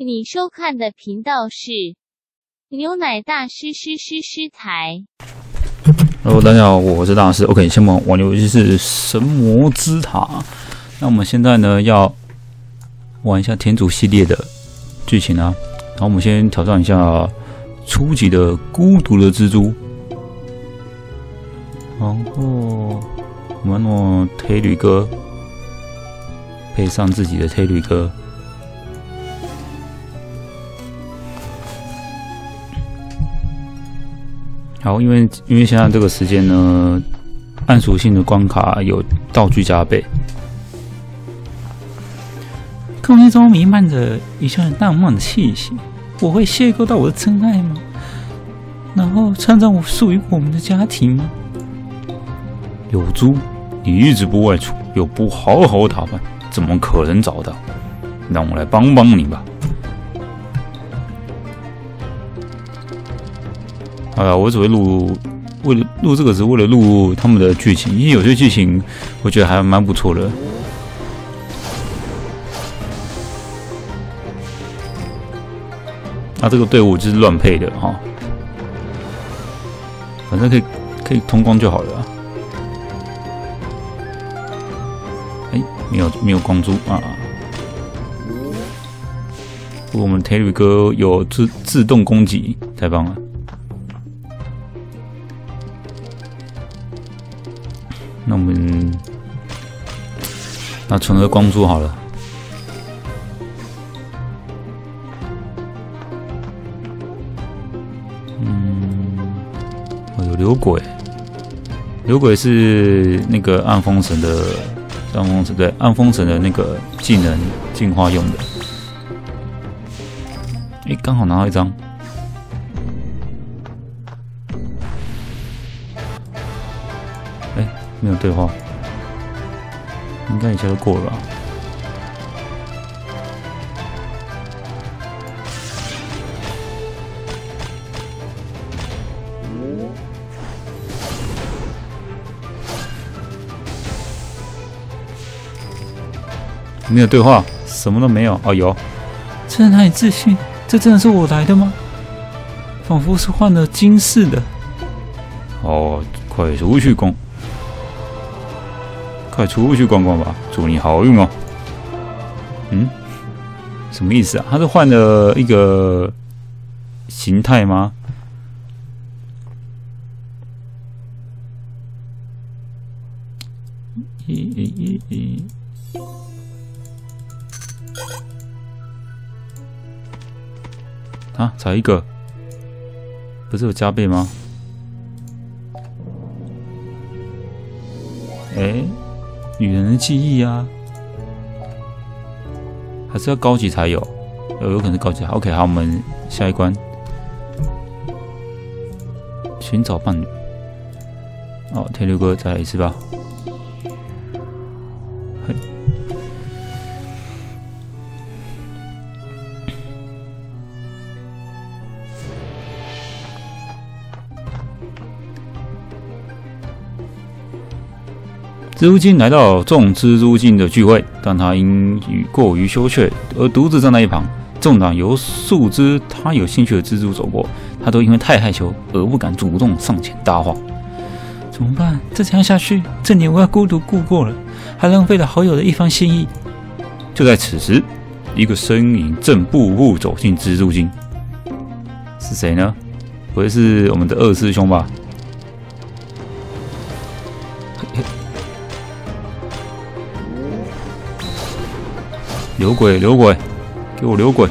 你收看的频道是牛奶大师台。Hello， 大家好，我是大师。OK， 先玩玩游戏是《神魔之塔》。那我们现在呢要玩一下天竺系列的剧情啊。然后我们先挑战一下初级的孤独的蜘蛛。然后我们弄推理哥，配上自己的推理哥。 好，因为现在这个时间呢，暗属性的关卡有道具加倍。空气中弥漫着一阵浪漫的气息，我会邂逅到我的真爱吗？然后创造属于我们的家庭吗？有猪，你一直不外出，又不好好打扮，怎么可能找到？让我来帮帮你吧。 好了，我只会为了录这个是为了录他们的剧情，因为有些剧情我觉得还蛮不错的。那、这个队伍就是乱配的哈、哦，反正可以通关就好了、啊。哎，没有光珠啊！不过我们 Terry 哥有自动攻击，太棒了！ 那我们那存个光珠好了。哦，有流鬼，流鬼是那个暗风神对暗风神的那个技能进化用的。哎，刚好拿到一张。 没有对话，应该一下就过了、啊。没有对话，什么都没有。哦，有。这是哪里自信？这真的是我来的吗？仿佛是换了金似的。哦，快出去逛！ 快出去逛逛吧，祝你好运哦。嗯，什么意思啊？他是换了一个形态吗？啊，才一个，不是有加倍吗？哎。 女人的记忆啊，还是要高级才有，有可能是高级。OK， 好，我们下一关，寻找伴侣。哦，铁六哥，再来一次吧。嘿，蜘蛛精来到众蜘蛛精的聚会，但他因过于羞怯而独自站在一旁。纵然有数只他有兴趣的蜘蛛走过，他都因为太害羞而不敢主动上前搭话。怎么办？再这样下去，这年我要孤独度过了，还浪费了好友的一番心意。就在此时，一个身影正步步走进蜘蛛精，是谁呢？不会是我们的二师兄吧？ 流鬼，流鬼，给我流鬼！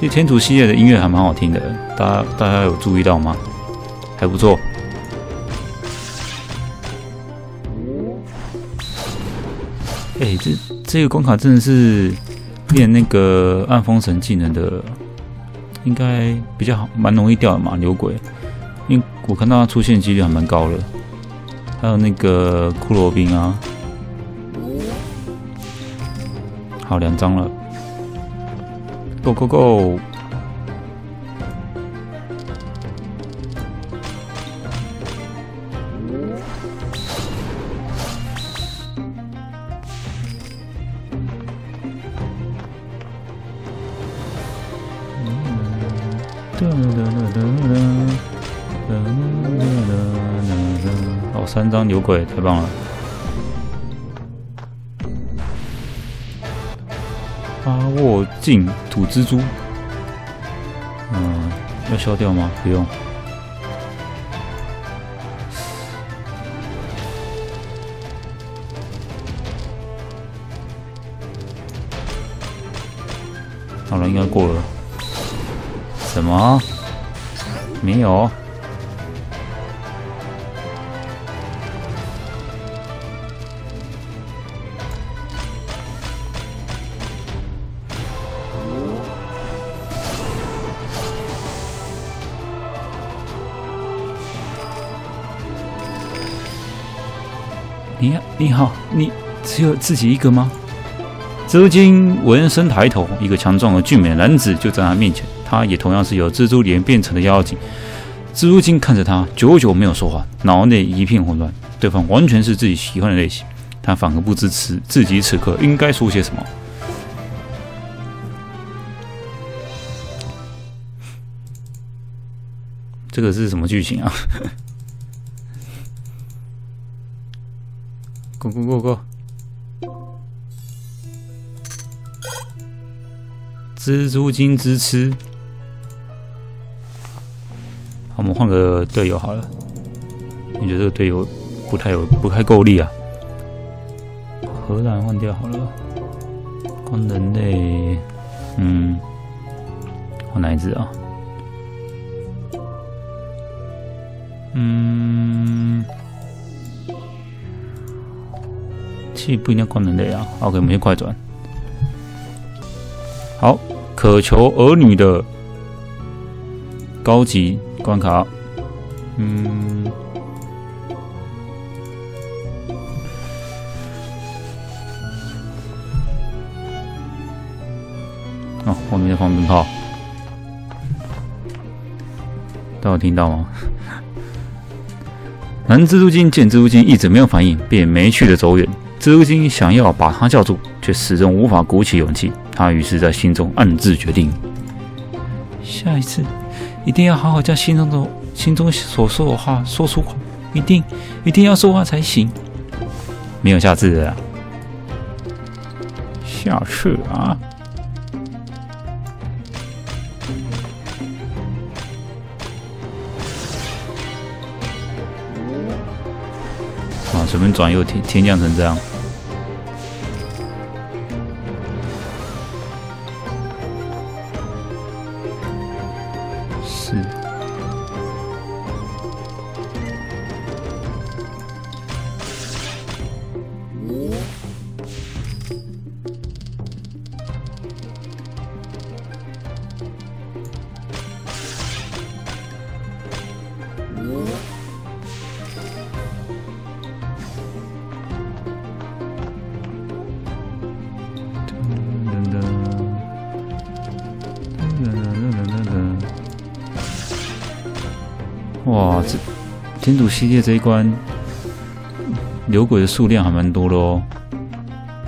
这天竺系列的音乐还蛮好听的，大家有注意到吗？还不错。哎，这个关卡真的是练那个暗风神技能的，应该比较好，蛮容易掉的嘛，流鬼。因为我看到它出现几率还蛮高的。 还有那个骷髅兵啊，好，两张了 ，Go Go Go！哦，3张牛鬼，太棒了！八握镜土蜘蛛，要消掉吗？不用。 好了，应该过了。什么？没有？你好，你只有自己一个吗？ 蜘蛛闻声抬头，一个强壮而俊美的男子就在他面前。他也同样是由蜘蛛脸变成的妖精。蜘蛛精看着他，久久没有说话，脑内一片混乱。对方完全是自己喜欢的类型，他反而不知自己此刻应该说些什么。这个是什么剧情啊 ？Go go go go！ 蜘蛛精之吃，好，我们换个队友好了。你觉得这个队友不太够力啊？荷兰换掉好了。换人类，换哪一只啊？其实不一定要换人类啊。OK， 我们先快转。好。 渴求儿女的高级关卡，哦，后面在放鞭炮，大家有听到吗？男蜘蛛精见蜘蛛精一直没有反应，便没趣的走远。蜘蛛精想要把他叫住，却始终无法鼓起勇气。 他于是，在心中暗自决定：下一次一定要好好将心中所说的话说出口，一定要说话才行。没有下次了啦，下次啊！啊，随便转右，天降成这样。 哇，这天主系列这一关，牛鬼的数量还蛮多的哦。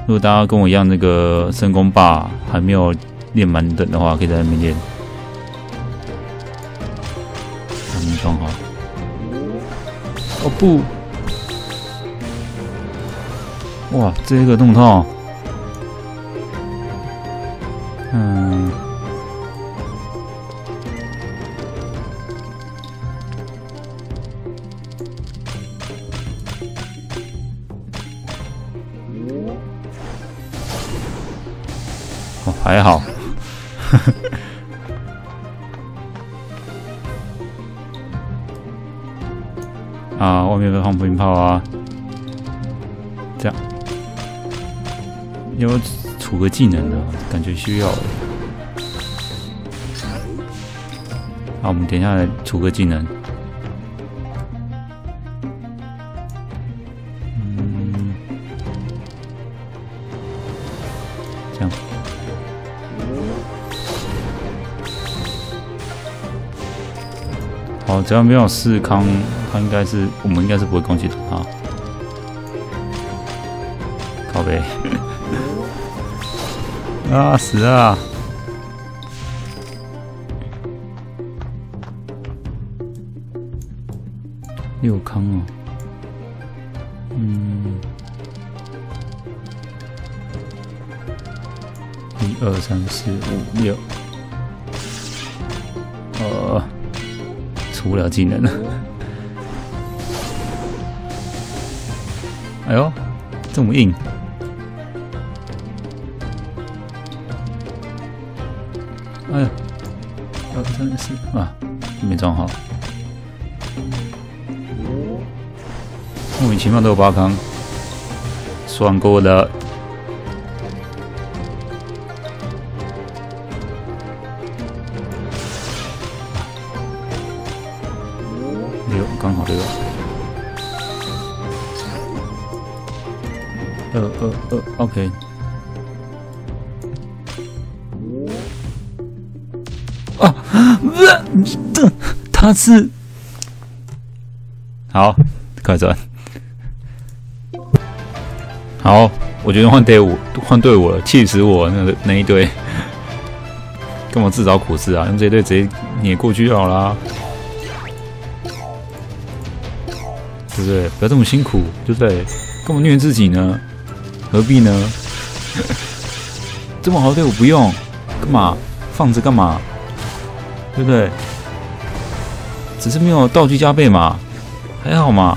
如果大家跟我一样，那个深宫霸还没有练满等的话，可以在那边练。还没装好。哦不！哇，这个弄套。还好，啊，外面在放鞭炮啊，这样，要不要出个技能呢？感觉需要。好，我们等一下来出个技能。 好，只要没有四康，他应该是我们应该是不会攻击到他。靠北啊，死啊！六坑哦，1、2、3、4、5、6，出不了技能了。哎呦，这么硬！哎呀，1、2、3、4啊，没装好。 莫名其妙都有八康，爽过了。六，刚好6。2、2、2，OK。啊，这他是好，快转。 好，我决定换队伍，换队伍了，气死我那一队，干嘛自找苦吃啊？用这一队直接碾过去好啦，对不对？不要这么辛苦，对不对？干嘛虐自己呢？何必呢？这么好的队伍不用，干嘛放着干嘛？对不对？只是没有道具加倍嘛，还好嘛。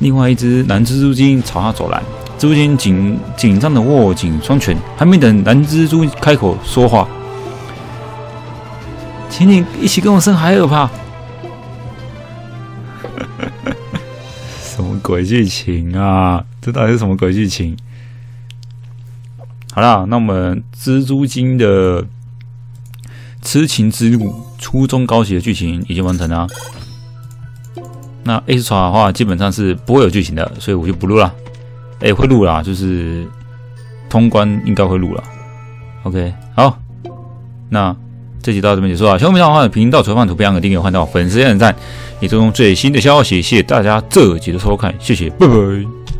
另外一只蓝蜘蛛精朝他走来，蜘蛛精紧张的握紧双拳，还没等蓝蜘蛛开口说话，请你一起跟我生海尔吧！什么鬼剧情啊？这到底是什么鬼剧情？好啦，那我们蜘蛛精的痴情之路初中高级的剧情已经完成了。 那 X 传的话，基本上是不会有剧情的，所以我就不录了。哎，会录啦，就是通关应该会录了。OK， 好，那这集到这边结束了。喜欢我们的话，频道、垂放图片、按个订阅、换到粉丝点赞，也追踪最新的消息。谢谢大家这集的收看，谢谢，拜拜。